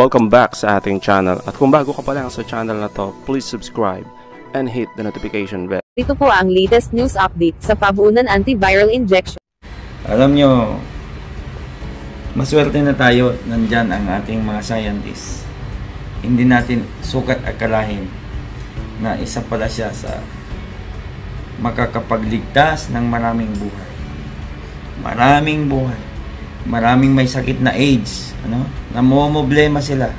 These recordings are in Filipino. Welcome back sa ating channel. At kung bago ka pa lang sa channel na to, please subscribe and hit the notification bell. Dito po ang latest news update sa Fabunan antiviral injection. Alam nyo, maswerte na tayo, nandyan ang ating mga scientists. Hindi natin sukat akalahin na isa pala siya sa makakapagligtas ng maraming buhay. Maraming buhay. Maraming may sakit na AIDS, namomoblema sila.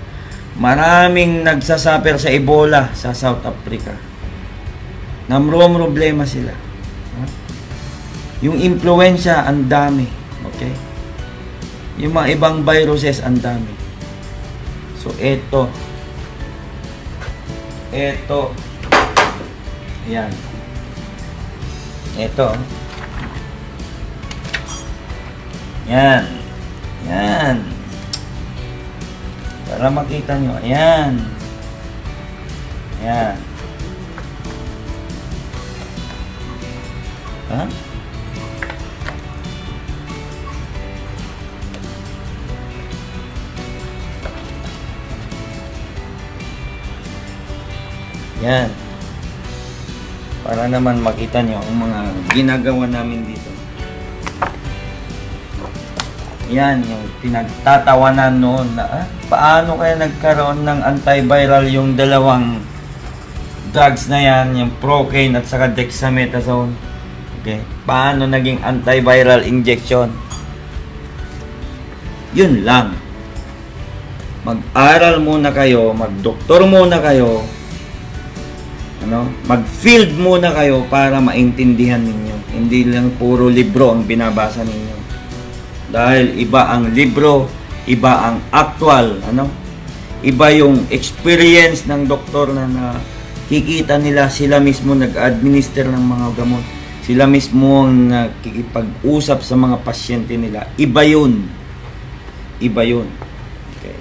Maraming nagsasuffer sa Ebola sa South Africa. Namromoblema sila. Yung influenza, ang dami. Okay? Yung mga ibang viruses, ang dami. So, eto. Ayan. Eto. Yan. Para makita nyo. Yan. Ha? Yan. Para naman makita nyo ang mga ginagawa namin dito. Yan, yung pinagtatawanan noon na, paano kaya nagkaroon ng antiviral yung dalawang drugs na yan, yung procaine at saka dexamethasone. Okay, paano naging antiviral injection? Yun lang. Mag-aral muna kayo, mag-doktor muna kayo, mag-field muna kayo para maintindihan ninyo. Hindi lang puro libro ang binabasa ninyo. Dahil iba ang libro, iba ang actual, iba yung experience ng doktor na nakikita nila, sila mismo nag-administer ng mga gamot, sila mismo ang nakikipag-usap sa mga pasyente nila. Iba yun. Okay.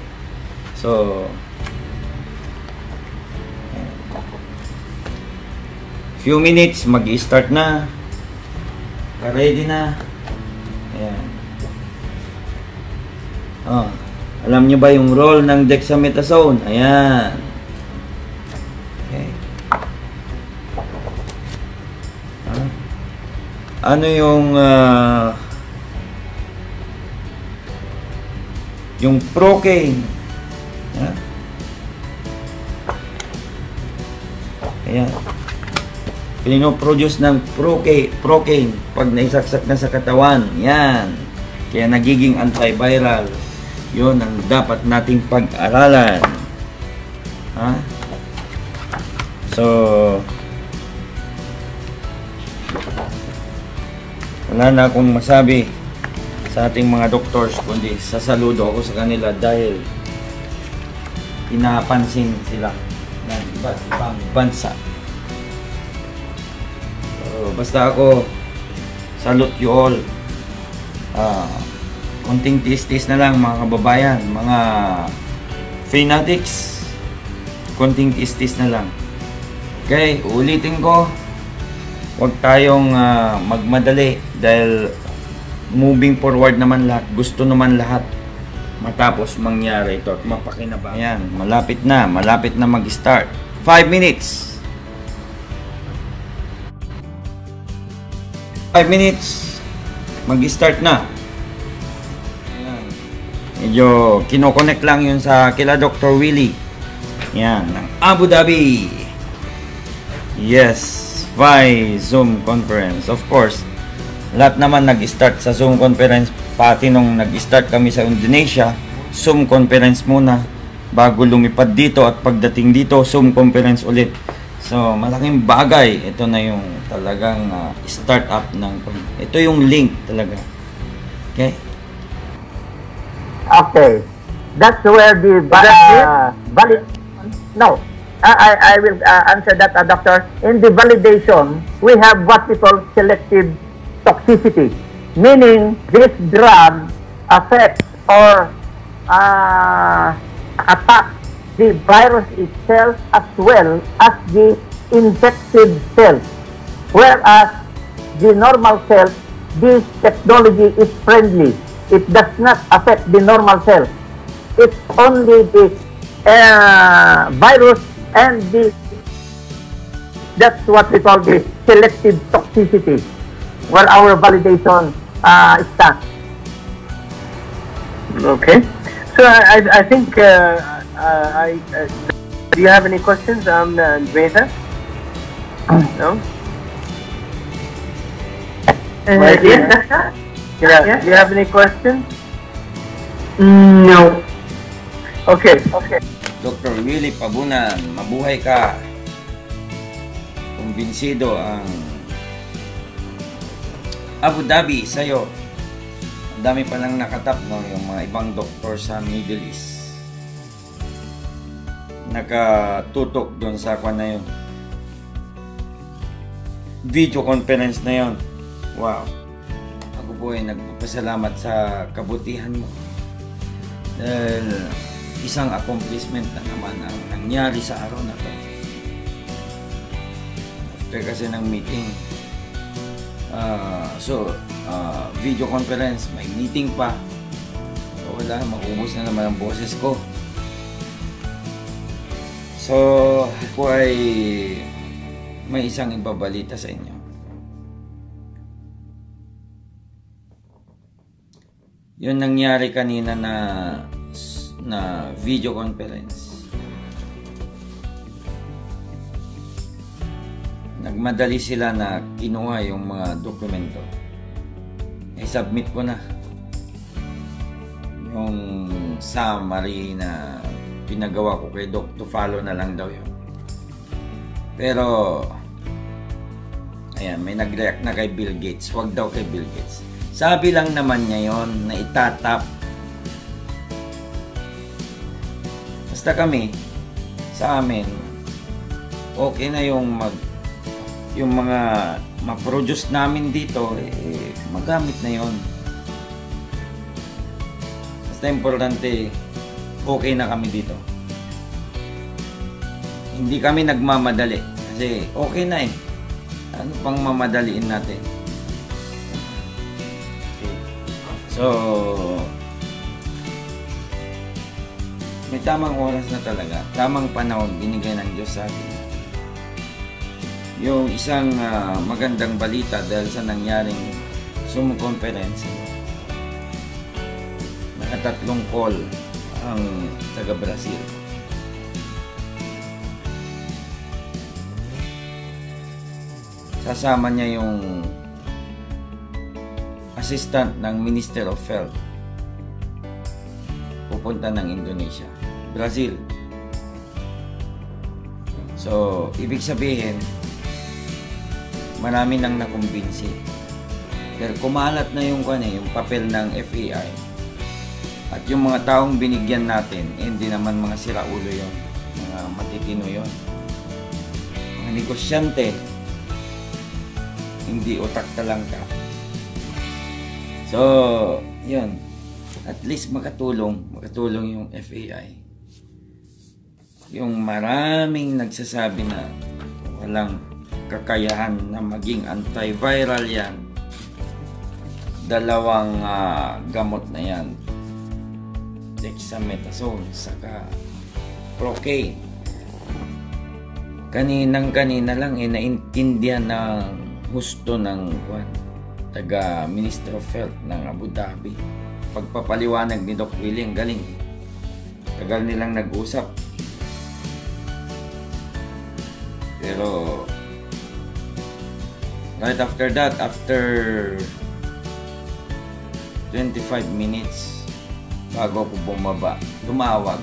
So, few minutes, mag-i-start na. Ready na. Ayan. Alam nyo ba yung role ng dexamethasone? Ayan. Okay. Ano yung procaine? Ayan. Pinoproduce ng procaine pag naisaksak na sa katawan. Ayan. Kaya nagiging antiviral. Yun ang dapat nating pag-aralan. So, wala na akong masabi sa ating mga doctors, kundi sasaludo ako sa kanila dahil pinapansin sila ng iba't ibang bansa. So, basta ako, salute you all. Konting tis-tis na lang mga kababayan, mga fanatics, konting tis-tis na lang. Okay, uulitin ko, huwag tayong magmadali dahil moving forward naman lahat, gusto naman lahat matapos mangyari ito at mapakinabangan. Ayan, malapit na mag-start. 5 minutes. 5 minutes, mag-start na. Medyo kinoconnect lang yun sa kila Dr. Willy Yan, ng Abu Dhabi. Yes, FAI Zoom Conference. Of course, lahat naman nag-start sa Zoom Conference. Pati nung nag-start kami sa Indonesia, Zoom Conference muna. Bago lumipad dito at pagdating dito, Zoom Conference ulit. So, malaking bagay. Ito na yung talagang start-up ng... Ito yung link talaga. Okay? Okay, that's where the valid. No, I will answer that, doctor. In the validation, we have what we call selective toxicity, meaning this drug affects or attacks the virus itself as well as the infected cells, whereas the normal cells, this technology is friendly. It does not affect the normal cells. it's only this virus and the, that's what we call the selective toxicity, where our validation starts. Okay, so I think do you have any questions on Reza? No. Yeah. Yeah. Do you have any questions? No. Okay. Okay. Dr. Willy Fabunan, mabuhay ka. Kumbinsido ang Abu Dhabi sa'yo. Ang dami palang nakatap, no, yung mga ibang doktor sa Middle East. Nakatutok doon sa kwan na yun. Video conference na yun. Wow. Ako po ay nagpapasalamat sa kabutihan mo. Isang accomplishment na naman ang nangyari sa araw na to. After kasi ng meeting, video conference, may meeting pa. So wala, maubos na naman ang boses ko. So ako ay may isang ibabalita sa inyo. Yun nangyari kanina na video conference. Nagmadali sila na kinuha yung mga dokumento. I-submit ko na yung summary na pinagawa ko kay Doc, to follow na lang daw yun. Pero ayan, may nag-react na kay Bill Gates. Wag daw kay Bill Gates. Sabi lang naman niya yun na itatap. Basta kami, sa amin, okay na yung mga ma-produce namin dito, eh, magamit na yon. Basta importante, okay na kami dito. Hindi kami nagmamadali, kasi okay na eh. Ano pang mamadaliin natin? So, may tamang oras na talaga, tamang panahon binigay ng Diyos sa atin. Yung isang magandang balita dahil sa nangyaring Zoom conference, nakatatlong call ang taga-Brazil. Sasama niya yung assistant ng Minister of Health. Pupunta ng Indonesia. Brazil. So, ibig sabihin, marami nang nakumbinsi. Pero kumalat na yung yung papel ng FAI. At yung mga taong binigyan natin, hindi naman mga siraulo yon, mga matitino yon. Mga negosyante, hindi utak talangka. So, yun. At least makatulong yung FAI. Yung maraming nagsasabi na walang kakayahan na maging antiviral yan, dalawang gamot na yan, dexamethasone saka procaine. Kaninang-kanina lang naintindihan ng husto ng taga Minister of Health ng Abu Dhabi. Pagpapaliwanag ni Dr. Willy, ang galing. Tagal nilang nag-usap. Pero right after that, after 25 minutes bago ko bumaba, tumawag.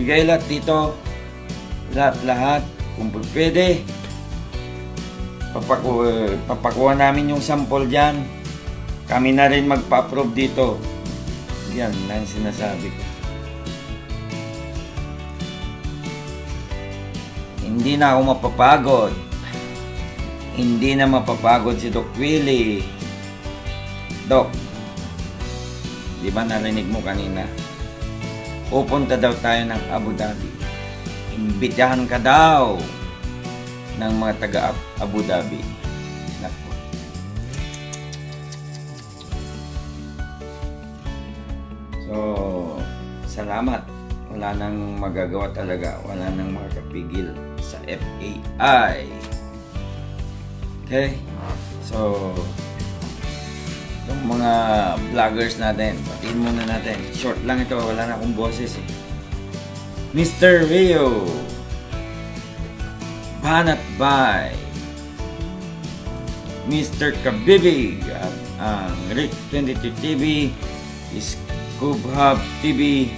Bigay lahat dito, lahat kung pwede. Papakuha namin yung sample dyan. Kami na rin magpa-approve dito. Yan na yung sinasabi ko. Hindi na ako mapapagod. Hindi na mapapagod si Doc Willy. Doc, di ba narinig mo kanina? Pupunta daw tayo ng Abu Dhabi. Imbitahan ka daw ng mga taga Abu Dhabi. salamat. Wala nang magagawa talaga, wala nang makakapigil sa FAI. Okay, so yung mga vloggers natin, patiin muna natin. Short lang ito, wala na akong boses eh. Mr. Rio, Banat Bay, Mr. Kabibig, ang Rick 22 TV, Scoob TV,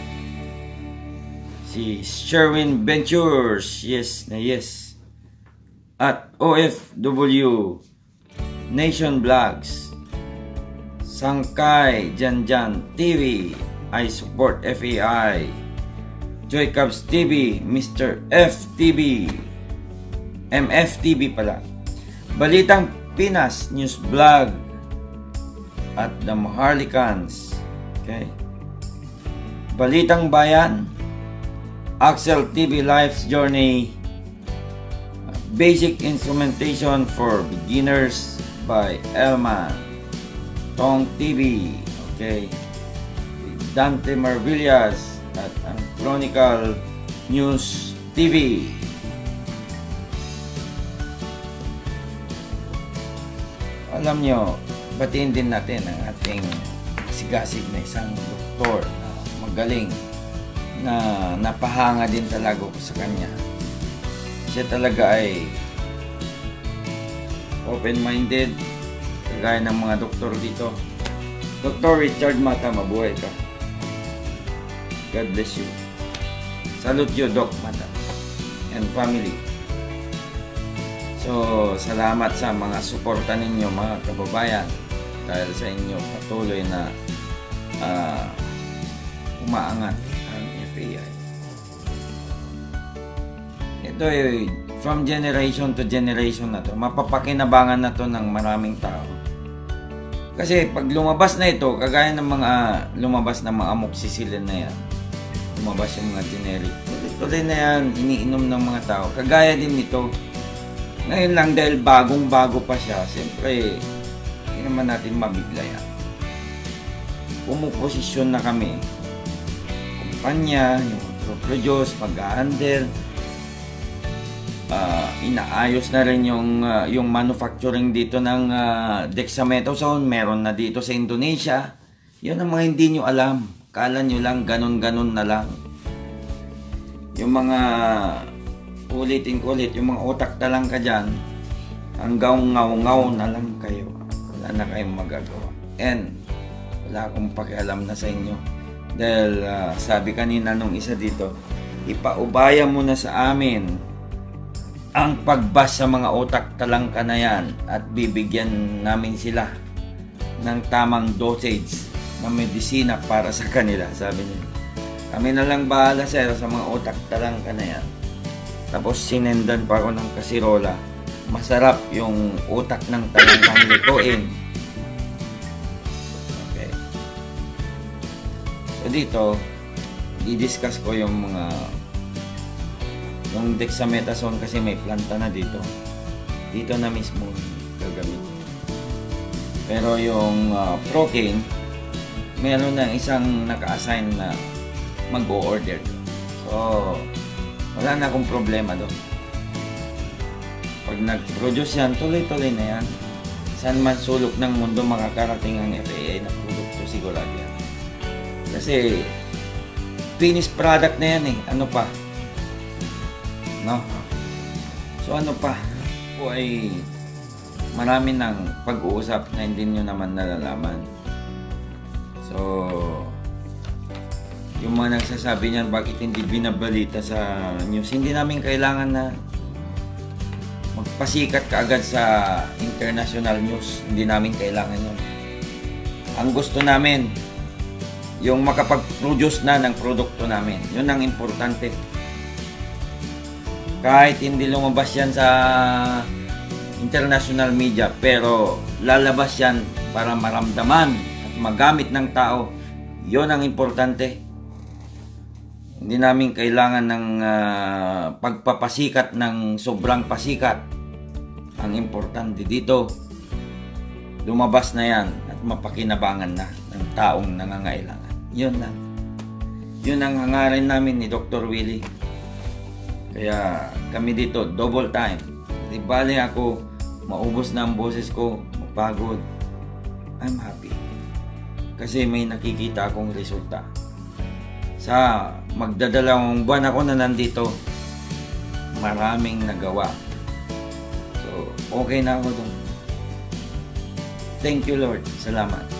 si Sherwin Ventures, yes na yes, at OFW Nation Vlogs, Sangkai Janjan TV, I Support FAI, Joy Cubs TV, Mr. FTV, MFTV pala, Balitang Pinas News Vlog, at The Maharlikans, okay, Balitang Bayan, AXEL TV Life's Journey, Basic Instrumentation for Beginners by Elman, Tong TV, okay, Dante Marvillas at ang Chronicle News TV. Alam nyo, batiin din natin ang ating sigasig na isang doktor na magaling, na napahanga din talaga ko sa kanya. Siya talaga ay open-minded, kagaya ng mga doktor dito. Dr. Richard Mata, mabuhay ka. God bless you. Salute you, Doc Mata and family. So, salamat sa mga suporta ninyo, mga kababayan. Dahil sa inyo, patuloy na umaangat ang FAI. Ito ay from generation to generation na to. Mapapakinabangan na to ng maraming tao. Kasi pag lumabas na ito, kagaya ng mga lumabas na mga amoxicillin na yan, lumabas yung mga generic. Tuloy na yan, iniinom ng mga tao. Kagaya din nito. Ngayon lang dahil bagong-bago pa siya, siyempre, hindi naman natin mabigla yan. Pumuposisyon na kami. Kumpanya, yung produce, pag-handle, inaayos na rin yung manufacturing dito ng dexamethasone. Meron na dito sa Indonesia. Yun ang mga hindi nyo alam. Kala nyo lang, ganun-ganun na lang. Yung mga ulitin-ulit, yung mga otak na lang ka dyan, hanggang ngaw-ngaw na lang kayo. Wala na kayong magagawa. And wala akong pakialam na sa inyo. Dahil sabi kanina nung isa dito, ipaubaya mo na sa amin ang pagbasa mga otak talangka na yan at bibigyan namin sila ng tamang dosage na medisina para sa kanila, sabi niya. Kami na lang bahala sa mga otak talangka na yan. Tapos sinendan pa ako ng kasirola. Masarap yung otak ng talangkang lutuin. Okay. So dito, i-discuss ko yung mga yung dexamethasone kasi may planta na dito. Dito na mismo gagamit. Pero yung procaine, meron na isang naka-assign na mag-o-order. So, wala na akong problema doon. Pag nag-produce yan, tuloy-tuloy na yan. Saan man sulok ng mundo makakarating ang FAI na produkto, sigurado yan. Kasi, finished product na yan eh. Ano pa? No? So ano pa po ay marami ng pag-uusap na hindi nyo naman nalalaman. So yung mga nagsasabi niyan bakit hindi binabalita sa news, hindi namin kailangan na magpasikat kaagad sa international news, hindi namin kailangan yun. Ang gusto namin yung makapag-produce na ng produkto namin, yun ang importante. Kahit hindi lumabas yan sa international media, pero lalabas yan para maramdaman at magamit ng tao. Yon ang importante. Hindi namin kailangan ng pagpapasikat ng sobrang pasikat. Ang importante dito, lumabas na yan at mapakinabangan na ng taong nangangailangan. Yun lang. Yun ang hangarin namin ni Dr. Willy. Kaya kami dito, double time. Di bali ako, maubos na ang boses ko, mapagod. I'm happy. Kasi may nakikita akong resulta. Sa magdadalawang buwan ako na nandito, maraming nagawa. So, okay na ako doon. Thank you, Lord. Salamat.